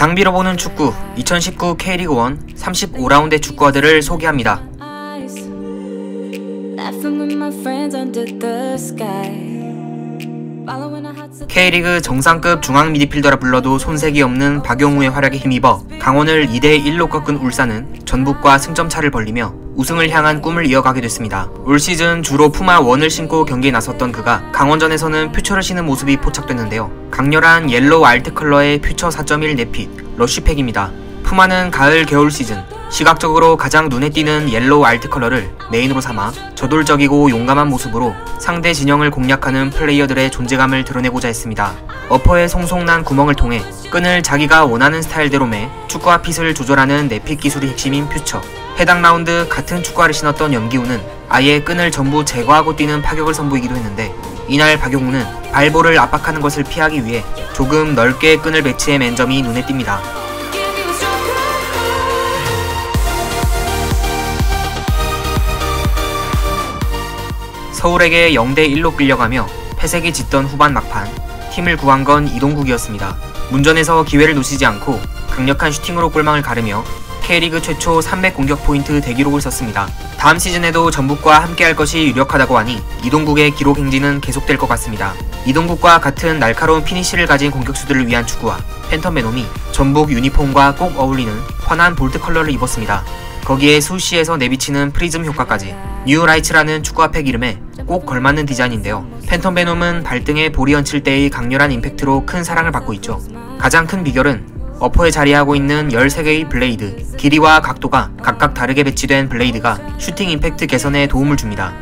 장비로 보는 축구 2019 K리그1 35라운드 축구화들을 소개합니다. K리그 정상급 중앙 미드필더라 불러도 손색이 없는 박용우의 활약에 힘입어 강원을 2대1로 꺾은 울산은 전북과 승점차를 벌리며 우승을 향한 꿈을 이어가게 됐습니다. 올 시즌 주로 푸마 1을 신고 경기에 나섰던 그가 강원전에서는 퓨처를 신은 모습이 포착됐는데요. 강렬한 옐로우 알트 컬러의 퓨처 4.1 네핏 러쉬팩입니다. 푸마는 가을 겨울 시즌 시각적으로 가장 눈에 띄는 옐로우 알트 컬러를 메인으로 삼아 저돌적이고 용감한 모습으로 상대 진영을 공략하는 플레이어들의 존재감을 드러내고자 했습니다. 어퍼에 송송 난 구멍을 통해 끈을 자기가 원하는 스타일대로 매 축구화 핏을 조절하는 네핏 기술이 핵심인 퓨처. 해당 라운드 같은 축구화를 신었던 염기훈은 아예 끈을 전부 제거하고 뛰는 파격을 선보이기도 했는데, 이날 박용우는 발볼을 압박하는 것을 피하기 위해 조금 넓게 끈을 배치해 맨 점이 눈에 띕니다. 서울에게 0대1로 끌려가며 패색이 짙던 후반 막판 팀을 구한 건 이동국이었습니다. 문전에서 기회를 놓치지 않고 강력한 슈팅으로 골망을 가르며 K리그 최초 300 공격 포인트 대기록을 썼습니다. 다음 시즌에도 전북과 함께할 것이 유력하다고 하니 이동국의 기록 행진은 계속될 것 같습니다. 이동국과 같은 날카로운 피니쉬를 가진 공격수들을 위한 축구와 팬텀 베놈이 전북 유니폼과 꼭 어울리는 환한 볼트 컬러를 입었습니다. 거기에 수시에서 내비치는 프리즘 효과까지 뉴라이츠라는 축구화팩 이름에 꼭 걸맞는 디자인인데요. 팬텀 베놈은 발등에 볼이 얹힐 때의 강렬한 임팩트로 큰 사랑을 받고 있죠. 가장 큰 비결은 어퍼에 자리하고 있는 13개의 블레이드, 길이와 각도가 각각 다르게 배치된 블레이드가 슈팅 임팩트 개선에 도움을 줍니다.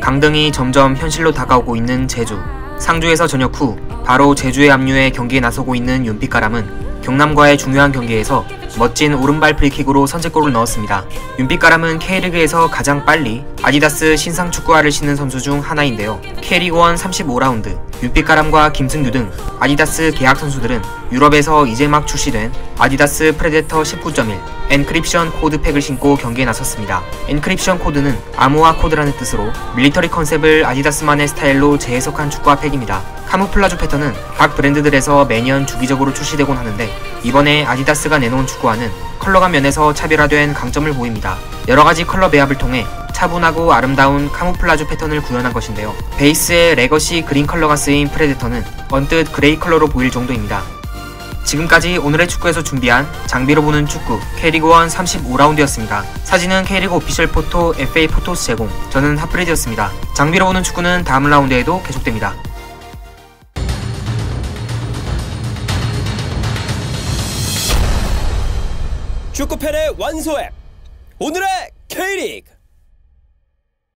강등이 점점 현실로 다가오고 있는 제주. 상주에서 전역 후 바로 제주에 합류해 경기에 나서고 있는 윤빛가람은 경남과의 중요한 경기에서 멋진 오른발 프리킥으로 선제골을 넣었습니다. 윤빛가람은 K리그에서 가장 빨리 아디다스 신상 축구화를 신는 선수 중 하나인데요. K리그1 35라운드 윤빛가람과 김승규 등 아디다스 계약 선수들은 유럽에서 이제 막 출시된 아디다스 프레데터 19.1 엔크립션 코드 팩을 신고 경기에 나섰습니다. 엔크립션 코드는 암호화 코드라는 뜻으로 밀리터리 컨셉을 아디다스만의 스타일로 재해석한 축구화 팩입니다. 카무플라주 패턴은 각 브랜드들에서 매년 주기적으로 출시되곤 하는데, 이번에 아디다스가 내놓은 축구화는 컬러감 면에서 차별화된 강점을 보입니다. 여러가지 컬러 배합을 통해 차분하고 아름다운 카무플라주 패턴을 구현한 것인데요. 베이스에 레거시 그린 컬러가 쓰인 프레데터는 언뜻 그레이 컬러로 보일 정도입니다. 지금까지 오늘의 축구에서 준비한 장비로 보는 축구 K리그1 35라운드였습니다. 사진은 K리그 오피셜 포토 FA 포토스 제공, 저는 핫브레드였습니다. 장비로 보는 축구는 다음 라운드에도 계속됩니다. 축구팬의 완소앱 오늘의 K리그!